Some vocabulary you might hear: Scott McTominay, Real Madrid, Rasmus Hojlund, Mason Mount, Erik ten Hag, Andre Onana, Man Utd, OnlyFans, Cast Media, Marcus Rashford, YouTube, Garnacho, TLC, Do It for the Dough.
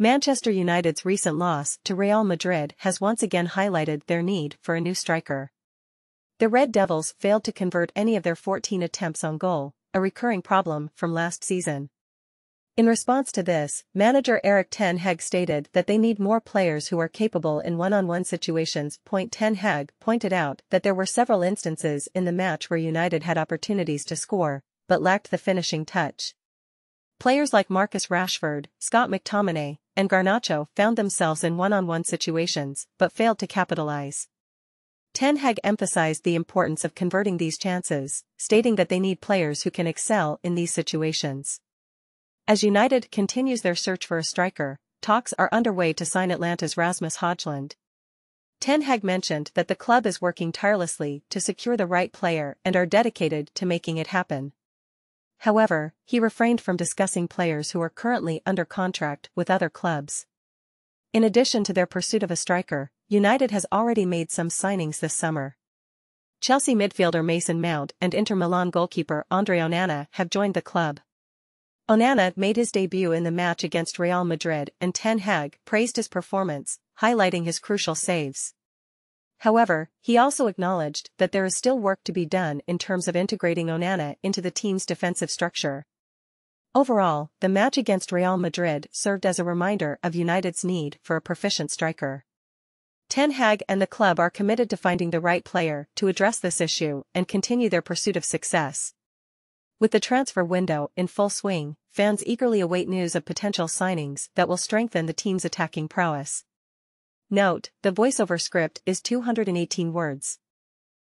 Manchester United's recent loss to Real Madrid has once again highlighted their need for a new striker. The Red Devils failed to convert any of their 14 attempts on goal, a recurring problem from last season. In response to this, manager Erik ten Hag stated that they need more players who are capable in one-on-one situations. Ten Hag pointed out that there were several instances in the match where United had opportunities to score, but lacked the finishing touch. Players like Marcus Rashford, Scott McTominay, and Garnacho found themselves in one-on-one situations, but failed to capitalize. Ten Hag emphasized the importance of converting these chances, stating that they need players who can excel in these situations. As United continues their search for a striker, talks are underway to sign Atlanta's Rasmus Hojlund. Ten Hag mentioned that the club is working tirelessly to secure the right player and are dedicated to making it happen. However, he refrained from discussing players who are currently under contract with other clubs. In addition to their pursuit of a striker, United has already made some signings this summer. Chelsea midfielder Mason Mount and Inter Milan goalkeeper Andre Onana have joined the club. Onana made his debut in the match against Real Madrid and Ten Hag praised his performance, highlighting his crucial saves. However, he also acknowledged that there is still work to be done in terms of integrating Onana into the team's defensive structure. Overall, the match against Real Madrid served as a reminder of United's need for a proficient striker. Ten Hag and the club are committed to finding the right player to address this issue and continue their pursuit of success. With the transfer window in full swing, fans eagerly await news of potential signings that will strengthen the team's attacking prowess. Note, the voiceover script is 218 words.